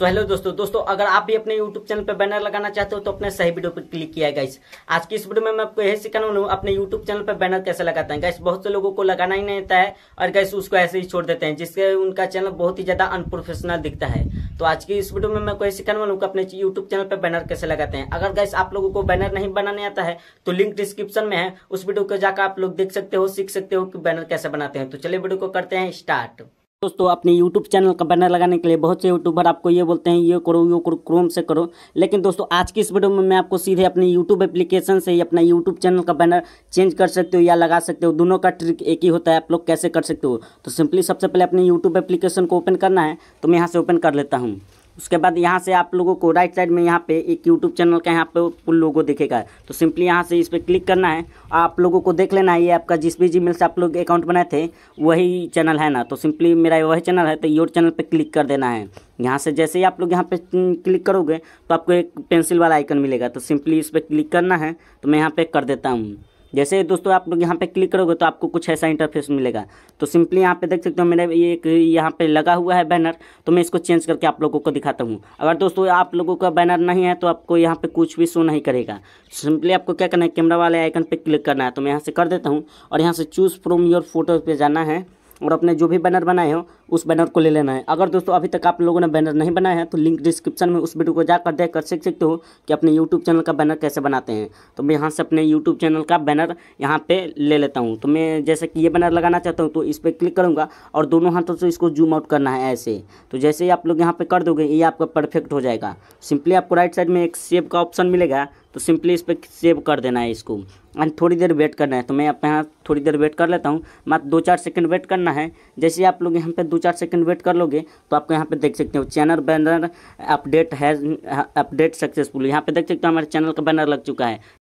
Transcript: So hello दोस्तों अगर आप भी अपने YouTube चैनल पर बैनर लगाना चाहते हो तो अपने सही वीडियो पर क्लिक किया है गाइस। आज की इस वीडियो में मैं आपको यही सिखाने वाला हूं अपने YouTube चैनल पर बैनर कैसे लगाते हैं गाइस। बहुत से लोगों को लगाना ही नहीं आता है और गाइस उसको ऐसे ही छोड़ देते हैं, जिससे उनका चैनल बहुत ही ज्यादा अनप्रोफेशनल दिखता है। तो आज की इस वीडियो में मैं कोई सिखाने वाला हूँ अपने यूट्यूब चैनल पर बैनर कैसे लगाते हैं। अगर गाइस आप लोगों को बैनर नहीं बनाने आता है तो लिंक डिस्क्रिप्शन में है, उस वीडियो को जाकर आप लोग देख सकते हो, सीख सकते हो कि बैनर कैसे बनाते हैं। तो चलिए वीडियो को करते हैं स्टार्ट। दोस्तों अपने YouTube चैनल का बैनर लगाने के लिए बहुत से यूट्यूबर आपको ये बोलते हैं ये करो क्रोम से करो, लेकिन दोस्तों आज की इस वीडियो में मैं आपको सीधे अपने YouTube एप्लीकेशन से ही अपना YouTube चैनल का बैनर चेंज कर सकते हो या लगा सकते हो। दोनों का ट्रिक एक ही होता है, आप लोग कैसे कर सकते हो। तो सिंपली सबसे पहले अपने YouTube एप्लीकेशन को ओपन करना है, तो मैं यहाँ से ओपन कर लेता हूँ। उसके बाद यहाँ से आप लोगों को राइट साइड में यहाँ पे एक यूट्यूब चैनल का यहाँ पे फुल लोगो दिखेगा, तो सिंपली यहाँ से इस पर क्लिक करना है। आप लोगों को देख लेना है ये आपका जिस भी जीमेल से आप लोग अकाउंट बनाए थे वही चैनल है ना, तो सिंपली मेरा वही चैनल है, तो योर चैनल पे क्लिक कर देना है। यहाँ से जैसे ही आप लोग यहाँ पे क्लिक करोगे तो आपको एक पेंसिल वाला आइकन मिलेगा, तो सिंपली इस पर क्लिक करना है। तो मैं यहाँ पर कर देता हूँ। जैसे दोस्तों आप लोग यहाँ पे क्लिक करोगे तो आपको कुछ ऐसा इंटरफेस मिलेगा, तो सिंपली यहाँ पे देख सकते हो मेरा ये एक यहाँ पे लगा हुआ है बैनर, तो मैं इसको चेंज करके आप लोगों को दिखाता हूँ। अगर दोस्तों आप लोगों का बैनर नहीं है तो आपको यहाँ पे कुछ भी शो नहीं करेगा। सिंपली आपको क्या करना है, कैमरा वाले आइकन पर क्लिक करना है, तो मैं यहाँ से कर देता हूँ। और यहाँ से चूज़ फ्रॉम योर फोटो पर जाना है और अपने जो भी बैनर बनाए हो उस बैनर को ले लेना है। अगर दोस्तों अभी तक आप लोगों ने बैनर नहीं बनाया है तो लिंक डिस्क्रिप्शन में उस वीडियो को जाकर देख कर सीख सकते हो कि अपने YouTube चैनल का बैनर कैसे बनाते हैं। तो मैं यहाँ से अपने YouTube चैनल का बैनर यहाँ पे ले लेता हूँ। तो मैं जैसे कि ये बैनर लगाना चाहता हूँ तो इस पर क्लिक करूँगा और दोनों हाथों से इसको जूम आउट करना है ऐसे। तो जैसे ही आप लोग यहाँ पर कर दोगे ये आपका परफेक्ट हो जाएगा। सिंपली आपको राइट साइड में एक सेव का ऑप्शन मिलेगा, तो सिंपली इस पर सेव कर देना है इसको एंड थोड़ी देर वेट करना है। तो मैं यहाँ थोड़ी देर वेट कर लेता हूँ, मात्र 2-4 सेकंड वेट करना है। जैसे आप लोग यहाँ पे 2-4 सेकंड वेट कर लोगे तो आपको यहाँ पे देख सकते हो चैनल बैनर अपडेट है, अपडेट सक्सेसफुल। यहाँ पे देख सकते हो हमारे चैनल का बैनर लग चुका है।